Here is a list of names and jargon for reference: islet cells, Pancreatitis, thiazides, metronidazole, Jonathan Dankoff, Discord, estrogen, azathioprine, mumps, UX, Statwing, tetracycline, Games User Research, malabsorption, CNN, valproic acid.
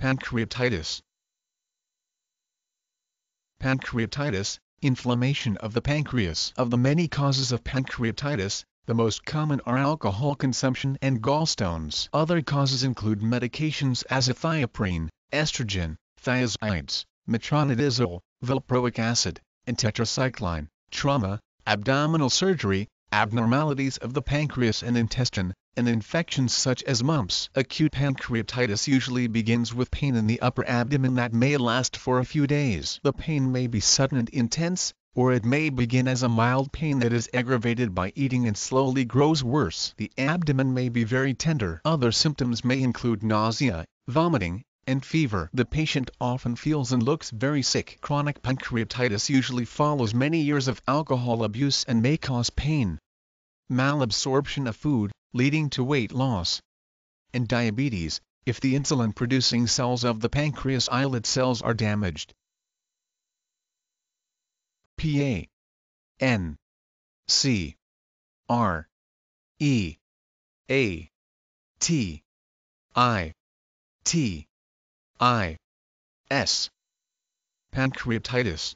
Pancreatitis. Pancreatitis, inflammation of the pancreas. Of the many causes of pancreatitis, the most common are alcohol consumption and gallstones. Other causes include medications azathioprine, estrogen, thiazides, metronidazole, valproic acid, and tetracycline, trauma, abdominal surgery, abnormalities of the pancreas and intestine, and infections such as mumps. Acute pancreatitis usually begins with pain in the upper abdomen that may last for a few days. The pain may be sudden and intense, or it may begin as a mild pain that is aggravated by eating and slowly grows worse. The abdomen may be very tender. Other symptoms may include nausea, vomiting, and fever. The patient often feels and looks very sick. Chronic pancreatitis usually follows many years of alcohol abuse and may cause pain, malabsorption of food, leading to weight loss, and diabetes, if the insulin-producing cells of the pancreas islet cells are damaged. Pancreatitis.